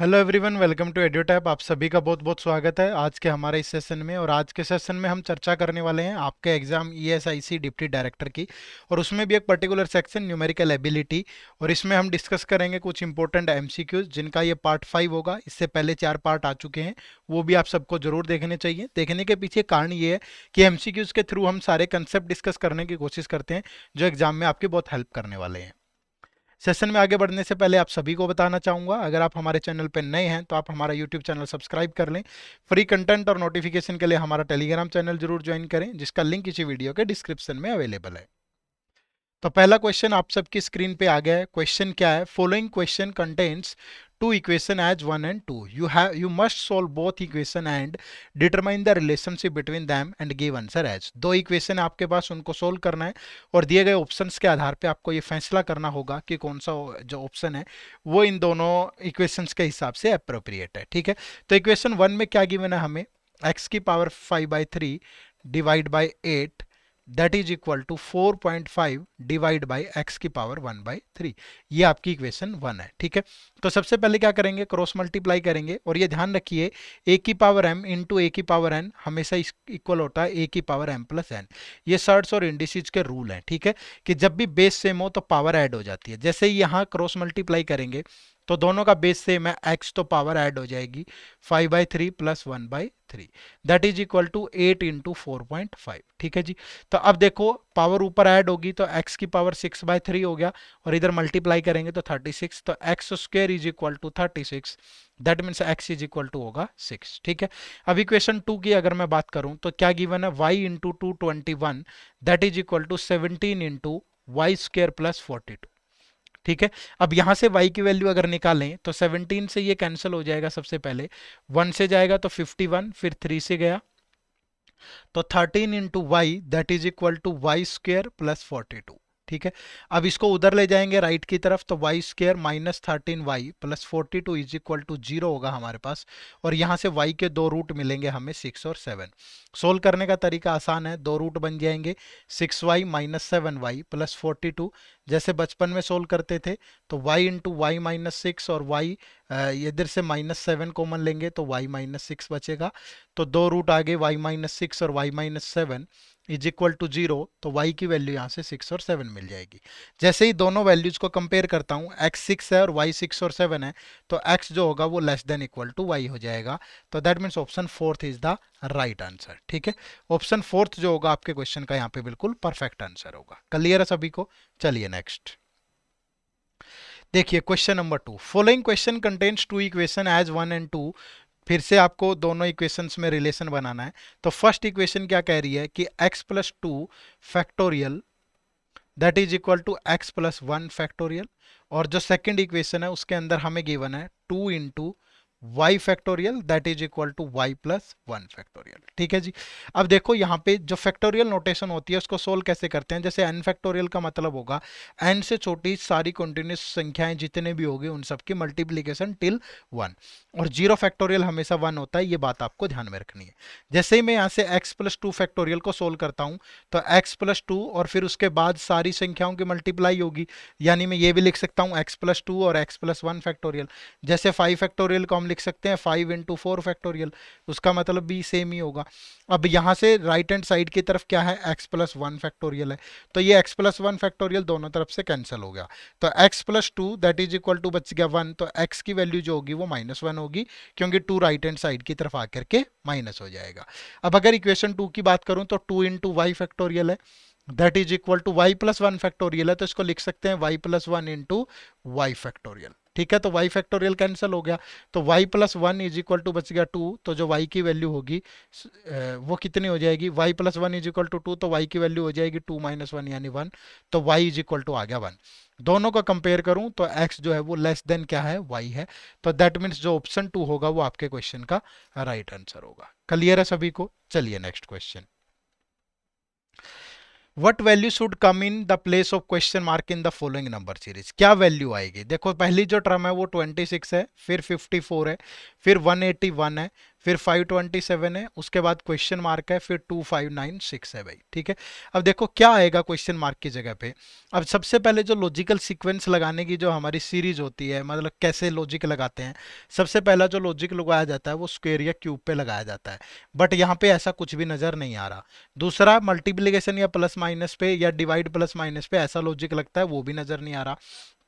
Hello everyone, welcome to Edutap. आप सभी का बहुत बहुत स्वागत है आज के हमारे इस सेशन में। और आज के सेशन में हम चर्चा करने वाले हैं आपके एग्जाम ESIC डिप्टी डायरेक्टर की, और उसमें भी एक पर्टिकुलर सेक्शन न्यूमेरिकल एबिलिटी। और इसमें हम डिस्कस करेंगे कुछ इंपॉर्टेंट MCQs, जिनका ये पार्ट 5 होगा। इससे पहले 4 पार्ट आ चुके हैं, वो भी आप सबको जरूर देखने चाहिए। देखने के पीछे कारण ये है कि MCQs के थ्रू हम सारे कंसेप्ट डिस्कस करने की कोशिश करते हैं, जो एग्जाम में आपकी बहुत हेल्प करने वाले हैं। सेशन में आगे बढ़ने से पहले आप सभी को बताना चाहूँगा, अगर आप हमारे चैनल पर नए हैं तो आप हमारा YouTube चैनल सब्सक्राइब कर लें। फ्री कंटेंट और नोटिफिकेशन के लिए हमारा टेलीग्राम चैनल जरूर ज्वाइन करें, जिसका लिंक इसी वीडियो के डिस्क्रिप्शन में अवेलेबल है। तो पहला क्वेश्चन आप सबकी स्क्रीन पे आ गया है। क्वेश्चन क्या है? Following question contains 2 equation as 1 and 2. You must solve both equation and determine the relationship between them and give answer as. दो equation आपके पास, उनको solve करना है और दिए गए options के आधार पे आपको ये फैसला करना होगा कि कौन सा जो option है वो इन दोनों equations के हिसाब से appropriate है। ठीक है, तो equation 1 में क्या given है हमें? x की power 5/3 divide by 8 that is equal to 4.5 divide by x की पावर 1/3। ये आपकी equation 1 है। ठीक है, तो सबसे पहले क्या करेंगे? क्रॉस मल्टीप्लाई करेंगे। और ये ध्यान रखिए, a की पावर m into a की पावर n हमेशा इक्वल होता है a की पावर m प्लस n। ये सर्ट्स और इंडिसेज के रूल हैं। ठीक है, कि जब भी बेस सेम हो तो पावर ऐड हो जाती है। जैसे यहाँ क्रॉस मल्टीप्लाई करेंगे तो दोनों का बेस सेम है x, तो पावर ऐड हो जाएगी 5/3 + 1/3 that is equal to 8 into 4.5। ठीक है जी, तो अब देखो पावर ऊपर ऐड होगी तो x की पावर 6/3 हो गया, और इधर मल्टीप्लाई करेंगे तो 36, तो x² = 36 दैट मीन्स x होगा 6। ठीक है, अब इक्वेशन 2 की अगर मैं बात करूं तो क्या गिवन है? y into 2 21 that is equal to 17 into y² + 42। ठीक है, अब यहाँ से y की वैल्यू अगर निकालें तो 17 से ये कैंसिल हो जाएगा। सबसे पहले 1 से जाएगा तो 51, फिर 3 से गया तो 13 into y that is equal to y² + 42। ठीक है, अब इसको उधर ले जाएंगे राइट की तरफ तो y² - 13y + 42 = 0 होगा हमारे पास। और यहाँ से y के 2 रूट मिलेंगे हमें 6 और 7। सोल्व करने का तरीका आसान है, 2 रूट बन जाएंगे 6y - 7y + 42। जैसे बचपन में सोल्व करते थे तो y into y - 6 और y इधर से -7 कॉमन लेंगे तो y - 6 बचेगा। तो 2 रूट आगे y - 6 और y - 7 = 0, तो y की वैल्यू यहाँ से 6 और 7 मिल जाएगी। जैसे ही दोनों वैल्यूज को कंपेयर करता हूँ, x 6 है और y 6 और 7 है, तो x जो होगा वो < y हो जाएगा। तो that means option 4 is the right answer. ठीक है, ऑप्शन 4 जो होगा आपके क्वेश्चन का यहाँ पे बिल्कुल परफेक्ट आंसर होगा। क्लियर है सभी को? चलिए नेक्स्ट देखिए question number 2। Following question contains 2 equation as 1 and 2। फिर से आपको दोनों इक्वेशंस में रिलेशन बनाना है। तो फर्स्ट इक्वेशन क्या कह रही है कि x + 2 factorial that is equal to x + 1 factorial. और जो सेकंड इक्वेशन है उसके अंदर हमें गिवन है 2 into y factorial that is equal to y + 1 factorial. ठीक है जी, अब देखो यहाँ पे जो फैक्टोरियल नोटेशन होती है उसको सोल्व कैसे करते हैं? जैसे n फैक्टोरियल का मतलब होगा n से छोटी सारी कंटिन्यूस संख्याएं जितने भी होगी उन सबकी मल्टीप्लीकेशन टिल 1, और 0 फैक्टोरियल हमेशा 1 होता है। ये बात आपको ध्यान में रखनी है। जैसे ही मैं यहाँ से x + 2 फैक्टोरियल को सोल्व करता हूँ तो x + 2 और फिर उसके बाद सारी संख्याओं की मल्टीप्लाई होगी, यानी मैं ये भी लिख सकता हूँ x + 2 और x + 1 फैक्टोरियल। जैसे 5 फैक्टोरियल को लिख सकते हैं 5 into 4 फैक्टोरियल, उसका मतलब भी सेम ही होगा। अब यहाँ से राइट हैंड साइड की तरफ क्या है? x + 1 फैक्टोरियल है, तो ये x + 1 फैक्टोरियल दोनों तरफ से कैंसिल हो गया। तो x + 2 that is equal to बच गया 1, तो x की वैल्यू जो होगी वो -1 होगी, क्योंकि 2 राइट हैंड साइड की तरफ आकर के माइनस हो जाएगा। अब अगर इक्वेशन 2 की बात करूं तो 2 into y फैक्टोरियल है that is equal to y + 1 factorial है, तो इसको लिख सकते हैं y + 1 into y फैक्टोरियल। ठीक है, तो y फैक्टोरियल कैंसिल हो गया तो y + 1 इज इक्वल टू बच गया 2, तो जो y की वैल्यू होगी वो कितनी हो जाएगी? y + 1 इज इक्वल टू 2, तो y की वैल्यू हो जाएगी 2 - 1 यानी 1, तो y इज इक्वल टू आ गया 1। दोनों को कंपेयर करूं तो x जो है वो < क्या है? y है, तो दैट मीन्स जो ऑप्शन 2 होगा वो आपके क्वेश्चन का राइट आंसर होगा। क्लियर है सभी को? चलिए next question. What value should come in the place of question mark in the following number series? क्या वैल्यू आएगी? देखो पहली जो टर्म है वो 26 है, फिर 54 है, फिर 181 है, फिर 527 है, उसके बाद क्वेश्चन मार्क है, फिर 2596 है भाई। ठीक है, अब देखो क्या आएगा क्वेश्चन मार्क की जगह पे। अब सबसे पहले जो लॉजिकल सीक्वेंस लगाने की जो हमारी सीरीज होती है, मतलब कैसे लॉजिक लगाते हैं, सबसे पहला जो लॉजिक लगाया जाता है वो स्क्वायर या क्यूब पे लगाया जाता है, बट यहाँ पे ऐसा कुछ भी नजर नहीं आ रहा। दूसरा मल्टीप्लीकेशन या प्लस माइनस पे या डिवाइड प्लस माइनस पे ऐसा लॉजिक लगता है, वो भी नजर नहीं आ रहा।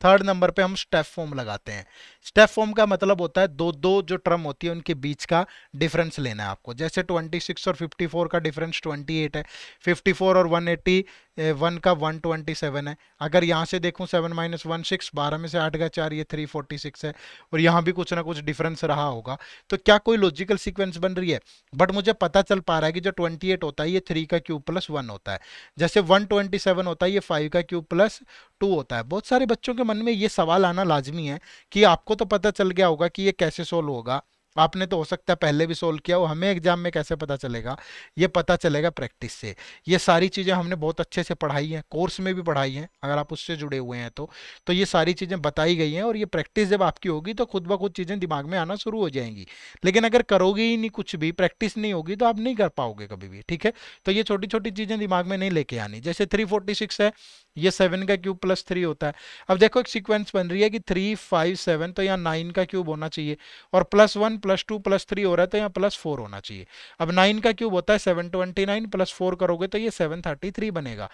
थर्ड नंबर पे हम स्टेप फॉर्म लगाते हैं। स्टेप फॉर्म का मतलब होता है दो दो जो टर्म होती है उनके बीच का डिफरेंस लेना है आपको। जैसे 26 और 54 का डिफरेंस 28 है, 54 और 181 का 127 है। अगर यहाँ से देखूँ 7 - 1 6, 12 में से 8 का 4, ये 346 है, और यहाँ भी कुछ ना कुछ डिफरेंस रहा होगा। तो क्या कोई लॉजिकल सीक्वेंस बन रही है? बट मुझे पता चल पा रहा है कि जो 28 होता है ये 3 का क्यूब प्लस 1 होता है, जैसे 127 होता है ये 5 का क्यूब प्लस 2 होता है। बहुत सारे बच्चों के मन में ये सवाल आना लाजमी है कि आपको तो पता चल गया होगा कि ये कैसे सोल्व होगा, आपने तो हो सकता है पहले भी सोल्व किया हो, हमें एग्जाम में कैसे पता चलेगा? ये पता चलेगा प्रैक्टिस से। ये सारी चीज़ें हमने बहुत अच्छे से पढ़ाई हैं, कोर्स में भी पढ़ाई हैं, अगर आप उससे जुड़े हुए हैं तो ये सारी चीज़ें बताई गई हैं, और ये प्रैक्टिस जब आपकी होगी तो खुद ब खुद चीज़ें दिमाग में आना शुरू हो जाएंगी। लेकिन अगर करोगे ही नहीं, कुछ भी प्रैक्टिस नहीं होगी तो आप नहीं कर पाओगे कभी भी। ठीक है, तो ये छोटी छोटी चीज़ें दिमाग में नहीं लेके आनी। जैसे 346 है, ये 7 का क्यूब प्लस 3 होता है। अब देखो एक सीक्वेंस बन रही है कि 3, 5, 7, तो यहाँ 9 का क्यूब होना चाहिए, और +1, +2, +3 हो रहा है तो यहाँ +4 होना चाहिए। अब 9 का क्यूब होता है 729, +4 करोगे तो ये 733 बनेगा।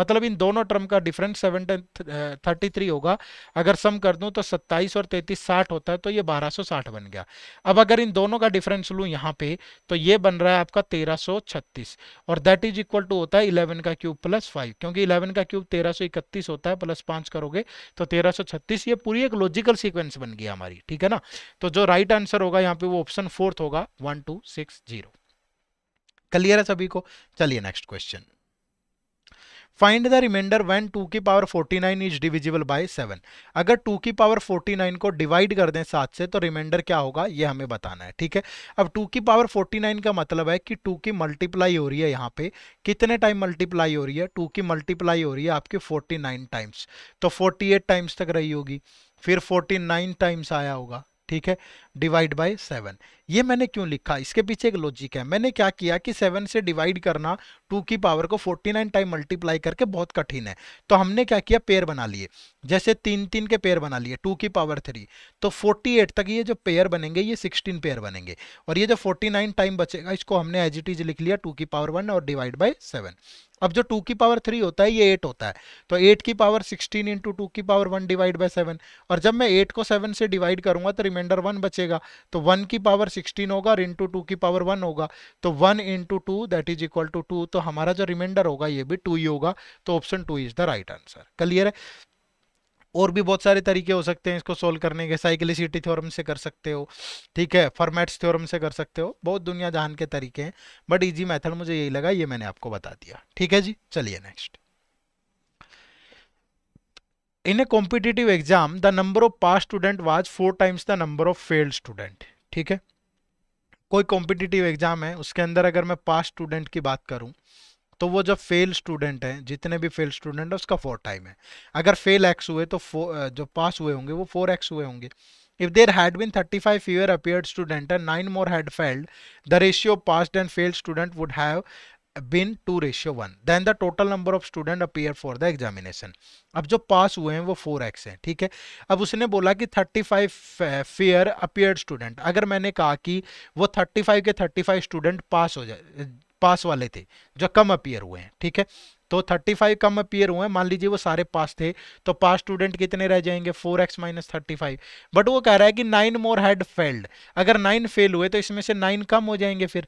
मतलब इन दोनों टर्म का डिफरेंस 733 होगा। अगर सम कर दूं तो 27 और 33 60 होता है, तो ये 1260 बन गया। अब अगर इन दोनों का डिफरेंस लूँ यहाँ पे तो ये बन रहा है आपका 1336, और दैट इज इक्वल टू होता है 11 का क्यूब प्लस 5, क्योंकि 11 का क्यूब 1331 होता है, +5 करोगे तो 1336। ये पूरी एक लॉजिकल सीक्वेंस बन गया हमारी। ठीक है ना, तो जो राइट आंसर होगा यहाँ पे वो ऑप्शन 4 होगा, 1260। क्लियर है सभी को? चलिए next question. Find the remainder when 2 की पावर 49 इज डिविजिबल बाय 7। अगर 2 की पावर 49 को डिवाइड कर दें 7 से तो रिमाइंडर क्या होगा, ये हमें बताना है। ठीक है, अब 2 की पावर 49 का मतलब है कि 2 की मल्टीप्लाई हो रही है, यहाँ पे कितने टाइम मल्टीप्लाई हो रही है? 2 की मल्टीप्लाई हो रही है आपके 49 टाइम्स, तो 48 टाइम्स तक रही होगी, फिर 49 टाइम्स आया होगा। ठीक है, डिवाइड बाय 7। ये मैंने क्यों लिखा, इसके पीछे एक लॉजिक है। मैंने क्या किया कि 7 से डिवाइड करना 2 की पावर को 49 टाइम मल्टीप्लाई करके बहुत कठिन है, तो हमने क्या किया, पेयर बना लिए। जैसे 3-3 के पेयर बना लिए 2 की पावर 3, तो 48 तक ये जो पेयर बनेंगे ये 16 पेयर बनेंगे, और ये जो 49 टाइम बचेगा इसको हमने एज इट इज लिख लिया 2 की पावर 1 और डिवाइड बाय 7। अब जो 2 की पावर 3 होता है ये 8 होता है, तो 8 की पावर 16 इंटू 2 की पावर 1 डिवाइड बाय 7, और जब मैं 8 को 7 से डिवाइड करूंगा तो रिमाइंडर 1 बचेगा, तो 1 की पावर 16 होगा और इंटू 2 की पावर 1 होगा, तो 1 into 2 that is equal to 2, तो हमारा जो रिमाइंडर होगा ये भी 2 ही होगा, तो option 2 is the right answer. Clear है? और भी बहुत सारे तरीके हो सकते हैं इसको सोल्व करने के, साइक्लिसिटी थ्योरम से कर सकते हो, ठीक है, फॉर्मेट्स थ्योरम से कर सकते हो, बहुत दुनिया जहान के तरीके हैं, बट इजी मेथड मुझे यही लगा, ये मैंने आपको बता दिया। ठीक है जी, चलिए next. In a competitive exam the number of pass student was 4 times the number of failed student. ठीक है, कोई कॉम्पिटिटिव एग्जाम है, उसके अंदर अगर मैं पास स्टूडेंट की बात करूँ तो वो जब फेल स्टूडेंट हैं, जितने भी फेल स्टूडेंट हैं उसका 4 टाइम है। अगर फेल x हुए तो जो पास हुए होंगे वो 4x हुए होंगे। If there had been 35 fewer appeared student and 9 more had failed the ratio passed and failed student would have been 2:1 then the total number of student appear for the examination. अब जो पास हुए हैं वो 4x हैं। ठीक है, अब उसने बोला कि 35 फेयर अपीयर्ड स्टूडेंट, अगर मैंने कहा कि वो 35 के 35 स्टूडेंट पास हो जाए, पास वाले थे जो कम अपीयर हुए हैं। ठीक है, तो 35 कम अपीयर हुए हैं, मान लीजिए वो सारे पास थे, तो पास स्टूडेंट कितने रह जाएंगे, 4x - 35। बट वो कह रहा है कि 9 मोर हैड फेल्ड, अगर 9 फेल हुए तो इसमें से 9 कम हो जाएंगे फिर।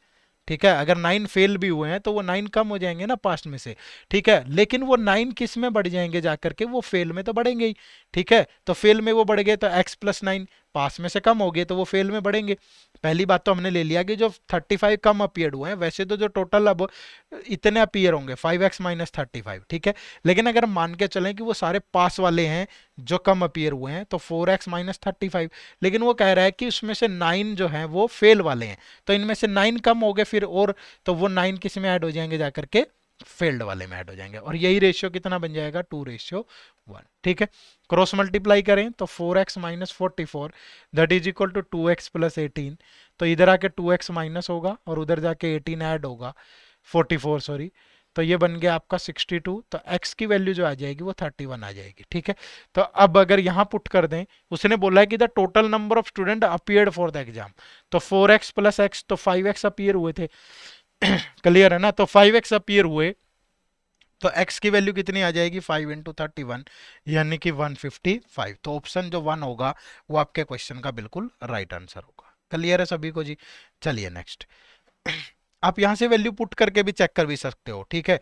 ठीक है, अगर 9 फेल भी हुए हैं तो वो 9 कम हो जाएंगे ना पास्ट में से। ठीक है, लेकिन वो 9 किस में बढ़ जाएंगे जाकर के, वो फेल में तो बढ़ेंगे ही। ठीक है, तो फेल में वो बढ़ गए तो x + 9, पास में से कम हो गए तो वो फेल में बढ़ेंगे। पहली बात तो हमने ले लिया कि जो 35 कम अपीयर हुए हैं, वैसे तो जो टोटल अब इतने अपीयर होंगे 5x - 35। ठीक है, लेकिन अगर मान के चलें कि वो सारे पास वाले हैं जो कम अपीयर हुए हैं तो 4x - 35, लेकिन वो कह रहा है कि उसमें से 9 जो हैं वो फेल वाले हैं, तो इनमें से 9 कम हो गए फिर, और तो वो 9 किस में ऐड हो जाएंगे जाकर के फेल्ड वाले में ऐड हो जाएंगे। और यही रेशियो कितना बन जाएगा 2:1। ठीक है, क्रॉस मल्टीप्लाई करें तो 4x - 44 that is equal to 2x + 18। तो इधर आके 2x माइनस होगा और उधर जाके 18 ऐड होगा 44 सॉरी। तो ये बन गया आपका 62। तो x की वैल्यू जो आ जाएगी वो 31 आ जाएगी। ठीक है, तो अब अगर यहाँ पुट कर दें, उसने बोला है कि the total number of student appeared for the exam. तो 4x + x तो 5x अपीयर हुए थे, क्लियर है ना। तो 5x अपीयर हुए तो x की वैल्यू कितनी आ जाएगी 5 × 31 यानी कि 155। तो ऑप्शन जो 1 होगा वो आपके क्वेश्चन का बिल्कुल राइट आंसर होगा। क्लियर है सभी को जी। चलिए नेक्स्ट, आप यहां से वैल्यू पुट करके भी चेक कर भी सकते हो। ठीक है,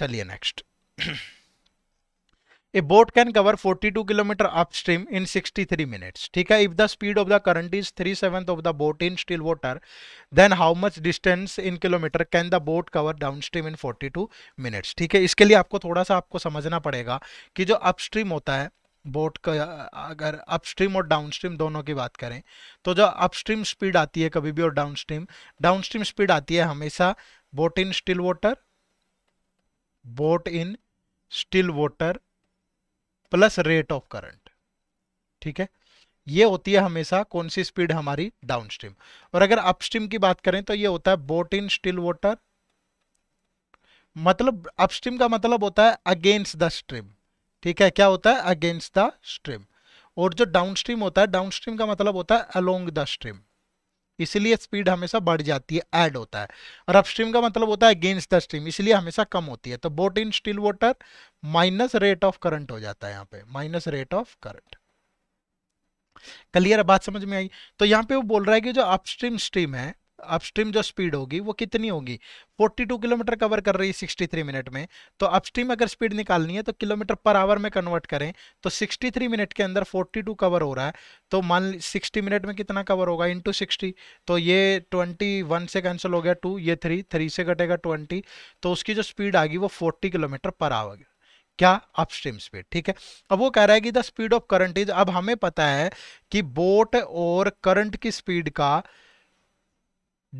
चलिए next. A boat can cover 42 kilometre upstream in 63 minutes. ठीक है, if the speed of the current is 3/7 of the boat in still water then how much distance in kilometre can the boat cover downstream in 42 minutes. ठीक है, इसके लिए आपको थोड़ा सा आपको समझना पड़ेगा कि जो अपस्ट्रीम होता है बोट का, अगर अपस्ट्रीम और डाउनस्ट्रीम दोनों की बात करें तो जो अपस्ट्रीम स्पीड आती है कभी भी और डाउनस्ट्रीम स्पीड आती है हमेशा boat in still water plus rate of current. ठीक है, ये होती है हमेशा कौन सी स्पीड हमारी डाउनस्ट्रीम। और अगर अपस्ट्रीम की बात करें तो ये होता है बोट इन स्टिल वाटर, मतलब अपस्ट्रीम का मतलब होता है अगेंस्ट द स्ट्रीम। ठीक है, क्या होता है अगेंस्ट द स्ट्रीम। और जो डाउनस्ट्रीम होता है, डाउनस्ट्रीम का मतलब होता है अलोंग द स्ट्रीम, इसलिए स्पीड हमेशा बढ़ जाती है, ऐड होता है। और अपस्ट्रीम का मतलब होता है अगेंस्ट द स्ट्रीम, इसलिए हमेशा कम होती है। तो boat in still water minus rate of current हो जाता है, यहाँ पे minus rate of current. Clear बात समझ में आई। तो यहाँ पे वो बोल रहा है कि जो अपस्ट्रीम स्ट्रीम है, अपस्ट्रीम जो स्पीड होगी वो कितनी होगी, 42 किलोमीटर कवर कर रही है 63 मिनट में। तो अपस्ट्रीम अगर स्पीड निकालनी है तो किलोमीटर पर आवर में कन्वर्ट करें तो 63 मिनट के अंदर 42 कवर हो रहा है, तो मान 60 मिनट में कितना कवर होगा इंटू 60। तो ये 21 से कैंसिल हो गया 2, ये 3 से कटेगा 20। तो उसकी जो स्पीड आगी वो 40 किलोमीटर पर आवर, क्या अपस्ट्रीम स्पीड। ठीक है, अब वो कह रहा है कि the speed of current is, अब हमें पता है कि बोट और करंट की स्पीड का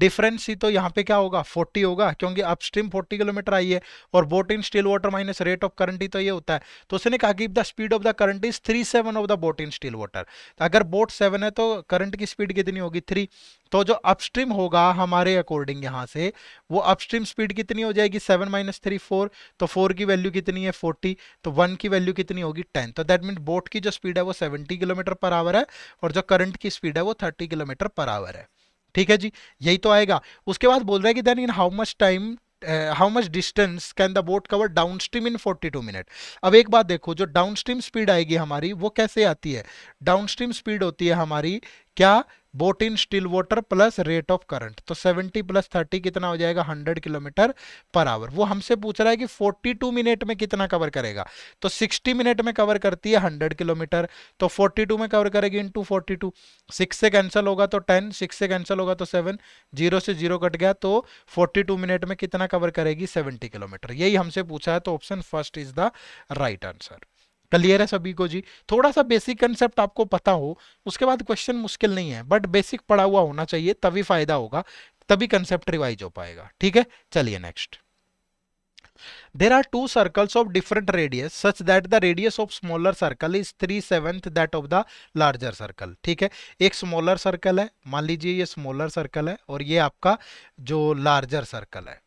डिफरेंस ही तो यहाँ पे क्या होगा 40 होगा, क्योंकि अपस्ट्रीम 40 किलोमीटर आई है और boat in still water minus rate of current ही तो ये होता है। तो उसने कहा कि the speed of the current is 3/7 of the boat in still water. अगर बोट 7 है तो करंट की स्पीड कितनी होगी 3। तो जो अपस्ट्रीम होगा हमारे अकॉर्डिंग यहाँ से वो अपस्ट्रीम स्पीड कितनी हो जाएगी 7 - 3 4। तो 4 की वैल्यू कितनी है 40, तो 1 की वैल्यू कितनी होगी 10। तो दैट मीन बोट की जो स्पीड है वो 70 किलोमीटर पर आवर है और जो करंट की स्पीड है वो 30 किलोमीटर पर आवर है। ठीक है जी, यही तो आएगा। उसके बाद बोल रहा है कि then in how much distance can the boat cover downstream in 42 minute. अब एक बात देखो, जो डाउनस्ट्रीम स्पीड आएगी हमारी वो कैसे आती है, डाउनस्ट्रीम स्पीड होती है हमारी क्या, boat in still water plus rate of current. तो 70 + 30 कितना हो जाएगा 100 किलोमीटर पर आवर। वो हमसे पूछ रहा है कि 42 मिनट में कितना कवर करेगा। तो 60 मिनट में कवर करती है 100 किलोमीटर, तो 42 में कवर करेगी इंटू 42। 6 से कैंसिल होगा तो 10, 6 से कैंसिल होगा तो 7, 0 से 0 कट गया तो 42 मिनट में कितना कवर करेगी 70 किलोमीटर। यही हमसे पूछा है, तो option first is the right answer. Clear है सभी को जी। थोड़ा सा बेसिक कंसेप्ट आपको पता हो उसके बाद क्वेश्चन मुश्किल नहीं है, बट बेसिक पढ़ा हुआ होना चाहिए तभी फायदा होगा, तभी कंसेप्ट रिवाइज हो पाएगा। ठीक है, चलिए next. There are two circles of different radius such that the radius of smaller circle is 3/7 that of the larger circle। ठीक है, एक smaller circle है, मान लीजिए ये smaller circle है और ये आपका जो larger circle है।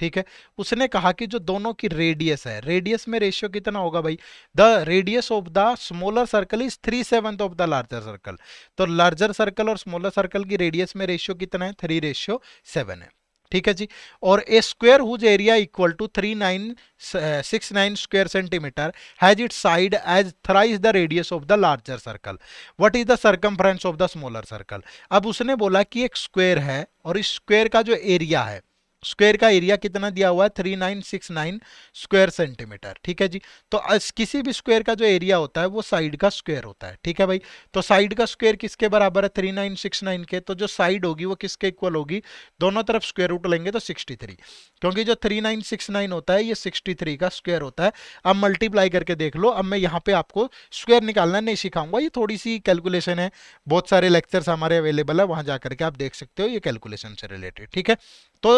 ठीक है, उसने कहा कि जो दोनों की रेडियस है, रेडियस में रेशियो कितना होगा भाई, the radius of the smaller circle is 3/7 of the larger circle. तो लार्जर सर्कल और स्मॉलर सर्कल की रेडियस में रेशियो कितना है 3/7 है। ठीक है जी। और a square whose area equal to 3969 square centimetre has its side as thrice the radius of the larger circle, what is the circumference of the smaller circle. अब उसने बोला कि एक स्क्वायर है और इस स्क्वायर का जो एरिया है, स्क्वायर का एरिया कितना दिया हुआ है 3969 स्क्वायर सेंटीमीटर। ठीक है जी। तो किसी भी स्क्वायर का जो एरिया होता है वो साइड का स्क्वायर होता है। ठीक है भाई। तो साइड का स्क्वायर किसके बराबर है 3969 के, तो जो साइड होगी वो किसके इक्वल होगी, दोनों तरफ स्क्वायर रूट लेंगे तो 63, क्योंकि जो 3969 होता है ये 63 का स्क्वायर होता है। अब मल्टीप्लाई करके देख लो। अब मैं यहाँ पे आपको स्क्वायर निकालना नहीं सिखाऊंगा, ये थोड़ी सी कैलकुलेशन है, बहुत सारे लेक्चर्स हमारे अवेलेबल है, वहाँ जा करके आप देख सकते हो ये कैलकुलेशन से रिलेटेड। ठीक है, तो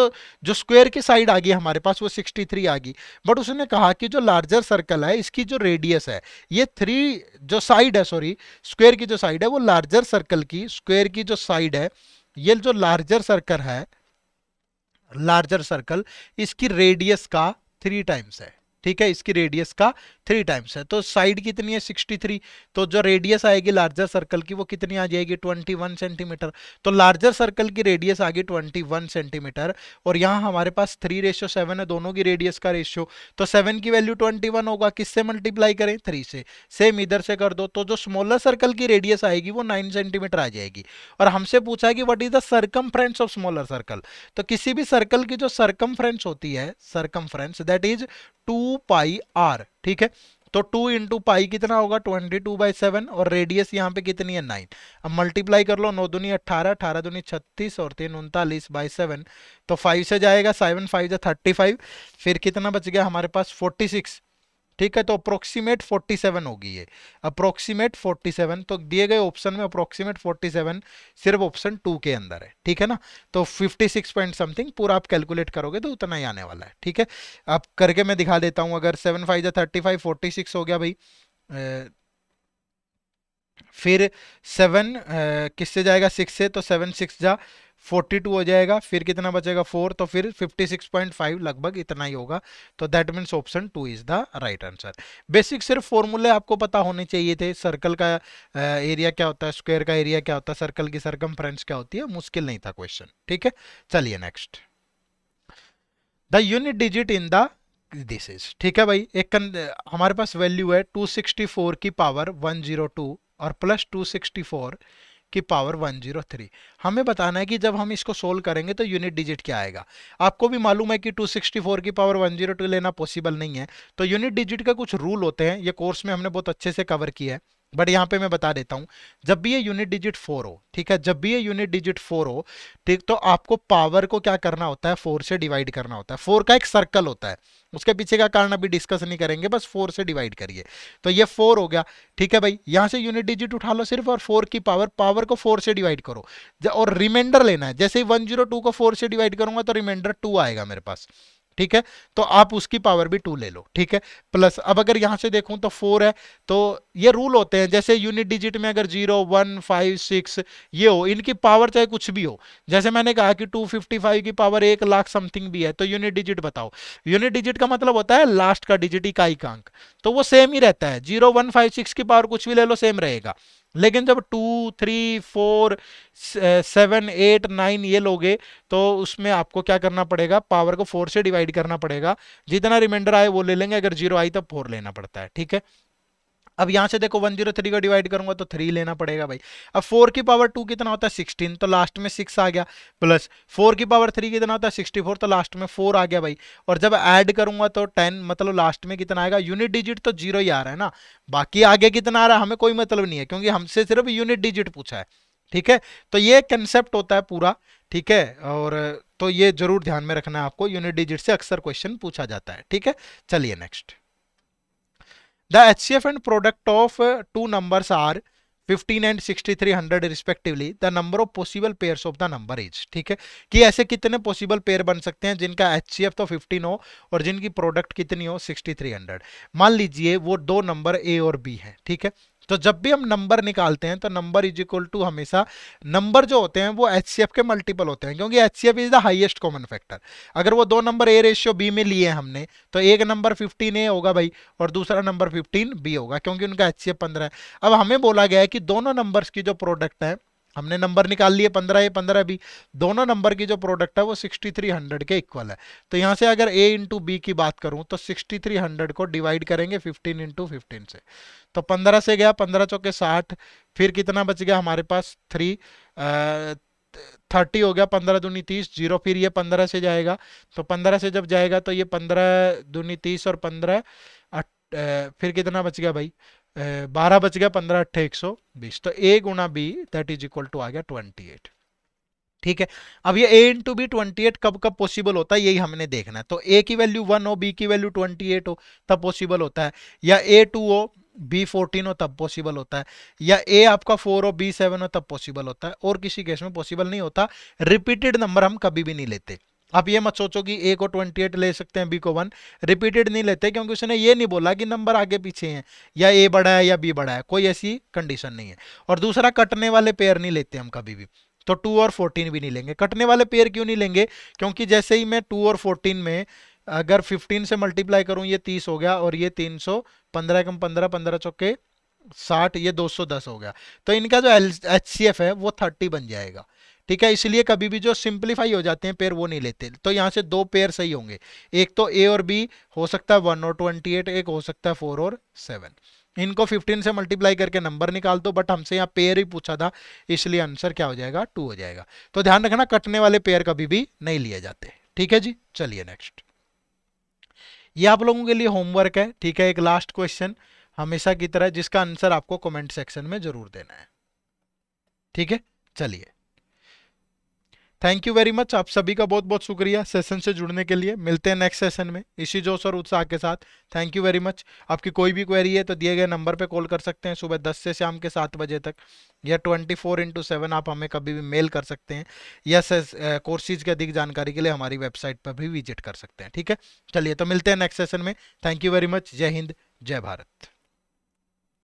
जो स्क्वायर की साइड आ गई हमारे पास वो 63 आ गई, बट उसने कहा कि जो लार्जर सर्कल है इसकी जो रेडियस है ये स्क्वायर की जो साइड है वो लार्जर सर्कल की स्क्वायर की जो साइड है ये जो लार्जर सर्कल है इसकी रेडियस का 3 टाइम्स है। ठीक है, इसकी रेडियस का 3 टाइम्स है। तो साइड कितनी है 63, तो जो रेडियस आएगी लार्जर सर्कल की वो कितनी आ जाएगी 21 सेंटीमीटर। तो लार्जर सर्कल की रेडियस आ गई 21 सेंटीमीटर और यहाँ हमारे पास 3:7 है दोनों की रेडियस का रेशियो, तो 7 की वैल्यू 21 होगा। किससे मल्टीप्लाई करें 3 से, सेम इधर से कर दो। तो जो स्मॉलर सर्कल की रेडियस आएगी वो 9 सेंटीमीटर आ जाएगी। और हमसे पूछा है कि what is the circumference of smaller circle, तो किसी भी सर्कल की जो सर्कमफ्रेंस होती है circumference that is 2 pi r. ठीक है, तो 2 into पाई कितना होगा 22/7 और रेडियस यहाँ पे कितनी है 9। अब मल्टीप्लाई कर लो, 9 दूनी 18, 18 दूनी 36 और 3 39/7, तो 5 से जाएगा 7 5 35, फिर कितना बच गया हमारे पास 46। ठीक है, तो अप्रोक्सीमेट 47 होगी ये, अप्रोक्सीमेट 47। तो दिए गए ऑप्शन में अप्रोक्सीमेट 47 सिर्फ ऑप्शन 2 के अंदर है। ठीक है ना, तो 56 पॉइंट समथिंग पूरा आप कैलकुलेट करोगे तो उतना ही आने वाला है। ठीक है, आप करके मैं दिखा देता हूँ। अगर 7 5 35 46 हो गया भाई, फिर 7 किससे जाएगा 6 से, तो 7 6 जा 42 हो जाएगा, फिर कितना बचेगा 4, तो फिर 56.5 लगभग इतना ही होगा। तो that means option 2 is the right answer. Basic सिर्फ फॉर्मूले आपको पता होने चाहिए थे, सर्कल का एरिया क्या होता है, स्क्वायर का एरिया क्या होता है, सर्कल की सर्कमफ्रेंस क्या होती है, मुश्किल नहीं था क्वेश्चन। ठीक है, चलिए next, the unit digit in the this is. ठीक है भाई, एक हमारे पास वैल्यू है 264 की पावर 102 और प्लस 264 की पावर 103। हमें बताना है कि जब हम इसको सोल्व करेंगे तो यूनिट डिजिट क्या आएगा। आपको भी मालूम है कि 264 की पावर 102 लेना पॉसिबल नहीं है, तो यूनिट डिजिट का कुछ रूल होते हैं, ये कोर्स में हमने बहुत अच्छे से कवर किया है, बट यहाँ पे मैं बता देता हूँ। जब भी ये यूनिट डिजिट 4 हो, ठीक है, जब भी ये यूनिट डिजिट 4 हो, ठीक, तो आपको पावर को क्या करना होता है 4 से डिवाइड करना होता है। 4 का एक सर्कल होता है, उसके पीछे का कारण अभी डिस्कस नहीं करेंगे, बस 4 से डिवाइड करिए, तो ये 4 हो गया। ठीक है भाई, यहाँ से यूनिट डिजिट उठा लो सिर्फ और 4 की पावर को 4 से डिवाइड करो और रिमाइंडर लेना है। जैसे ही 102 को 4 से डिवाइड करूंगा तो रिमाइंडर 2 आएगा मेरे पास। ठीक है, तो आप उसकी पावर भी 2 ले लो। ठीक है, प्लस अब अगर यहाँ से देखूँ तो 4 है, तो ये रूल होते हैं। जैसे यूनिट डिजिट में अगर 0 1 5 6 ये हो, इनकी पावर चाहे कुछ भी हो, जैसे मैंने कहा कि 255 की पावर 1 लाख समथिंग भी है, तो यूनिट डिजिट बताओ। यूनिट डिजिट का मतलब होता है लास्ट का डिजिट, इकाई का अंक, तो वो सेम ही रहता है। 0 1 5 6 की पावर कुछ भी ले लो सेम रहेगा, लेकिन जब 2 3 4 7 8 9 ये लोगे तो उसमें आपको क्या करना पड़ेगा, पावर को 4 से डिवाइड करना पड़ेगा। जितना रिमाइंडर आए वो ले लेंगे, अगर 0 आई तो 4 लेना पड़ता है। ठीक है, अब यहाँ से देखो 103 को डिवाइड करूंगा तो 3 लेना पड़ेगा भाई। अब 4 की पावर 2 कितना होता है 16, तो लास्ट में 6 आ गया, प्लस 4 की पावर 3 कितना होता है 64, तो लास्ट में 4 आ गया भाई। और जब ऐड करूंगा तो 10, मतलब लास्ट में कितना आएगा, यूनिट डिजिट तो 0 ही आ रहा है ना, बाकी आगे कितना आ रहा है हमें कोई मतलब नहीं है, क्योंकि हमसे सिर्फ यूनिट डिजिट पूछा है। ठीक है, तो ये कंसेप्ट होता है पूरा। ठीक है, और तो ये जरूर ध्यान में रखना है आपको, यूनिट डिजिट से अक्सर क्वेश्चन पूछा जाता है। ठीक है, चलिए next, The HCF and product of 2 numbers are 15 and 6300 respectively. The number of possible pairs of the number is. ठीक है, कि ऐसे कितने पॉसिबल पेयर बन सकते हैं जिनका HCF तो 15 हो और जिनकी प्रोडक्ट कितनी हो 6300। मान लीजिए वो 2 नंबर A और B हैं। ठीक है, तो जब भी हम नंबर निकालते हैं तो नंबर इज इक्वल टू, हमेशा नंबर जो होते हैं वो HCF के मल्टीपल होते हैं, क्योंकि HCF is the highest common factor. अगर वो 2 नंबर A रेशियो B में लिए हमने, तो एक नंबर 15A होगा भाई और दूसरा नंबर 15B होगा, क्योंकि उनका HCF 15 है। अब हमें बोला गया है कि दोनों नंबर्स की जो प्रोडक्ट है, हमने नंबर निकाल लिए 15A 15B, दोनों नंबर की जो प्रोडक्ट है वो 6300 के इक्वल है। तो यहाँ से अगर A × B की बात करूँ तो 6300 को डिवाइड करेंगे 15 × 15 से, तो 15 से गया, 15 चौके 60, फिर कितना बच गया हमारे पास 3 30 हो गया, 15 दूनी 30 0, फिर ये 15 से जाएगा, तो 15 से जब जाएगा तो ये 15 दूनी 30 और 15 फिर कितना बच गया भाई 12 बच गया, 15 अट्ठे 120, तो A × B that is equal to आ गया 28। ठीक है, अब ये A × B 28 कब कब पॉसिबल होता है यही हमने देखना है। तो A की वैल्यू 1 हो, B की वैल्यू 28 हो तब पॉसिबल होता है, या A 2 हो B 14 हो तब पॉसिबल होता है, या A आपका 4 हो B 7 हो तब पॉसिबल होता है, और किसी केस में पॉसिबल नहीं होता। रिपीटेड नंबर हम कभी भी नहीं लेते। आप ये मत सोचो कि ए को 28 ले सकते हैं बी को 1, रिपीटेड नहीं लेते क्योंकि उसने ये नहीं बोला कि नंबर आगे पीछे हैं या ए बड़ा है या बी बड़ा है, कोई ऐसी कंडीशन नहीं है। और दूसरा, कटने वाले पेयर नहीं लेते हम कभी भी, तो 2 और 14 भी नहीं लेंगे। कटने वाले पेयर क्यों नहीं लेंगे, क्योंकि जैसे ही मैं 2 और 14 में अगर 15 से मल्टीप्लाई करूँ ये 30 हो गया और ये 300, 15 कम 15, 15 चौके 60, ये 210 हो गया, तो इनका जो HCF है वो 30 बन जाएगा, ठीक है। इसलिए कभी भी जो सिंप्लीफाई हो जाते हैं पेयर वो नहीं लेते। तो यहाँ से 2 पेयर सही होंगे, एक तो ए और बी हो सकता है 1 और 28, एक हो सकता है 4 और 7। इनको 15 से मल्टीप्लाई करके नंबर निकाल दो, बट हमसे यहाँ पेयर ही पूछा था इसलिए आंसर क्या हो जाएगा, 2 हो जाएगा। तो ध्यान रखना कटने वाले पेयर कभी भी नहीं लिए जाते, ठीक है जी। चलिए नेक्स्ट, ये आप लोगों के लिए होमवर्क है, ठीक है। एक लास्ट क्वेश्चन हमेशा की तरह, जिसका आंसर आपको कमेंट सेक्शन में जरूर देना है, ठीक है। चलिए, थैंक यू वेरी मच, आप सभी का बहुत बहुत शुक्रिया सेशन से जुड़ने के लिए। मिलते हैं नेक्स्ट सेशन में इसी जोश और उत्साह के साथ। Thank you very much. आपकी कोई भी क्वेरी है तो दिए गए नंबर पे कॉल कर सकते हैं, सुबह 10 से शाम के 7 बजे तक, या 24/7 आप हमें कभी भी मेल कर सकते हैं, या कोर्सेज की अधिक जानकारी के लिए हमारी वेबसाइट पर भी विजिट कर सकते हैं, ठीक है। चलिए, तो मिलते हैं नेक्स्ट सेशन में। Thank you very much. जय हिंद, जय भारत।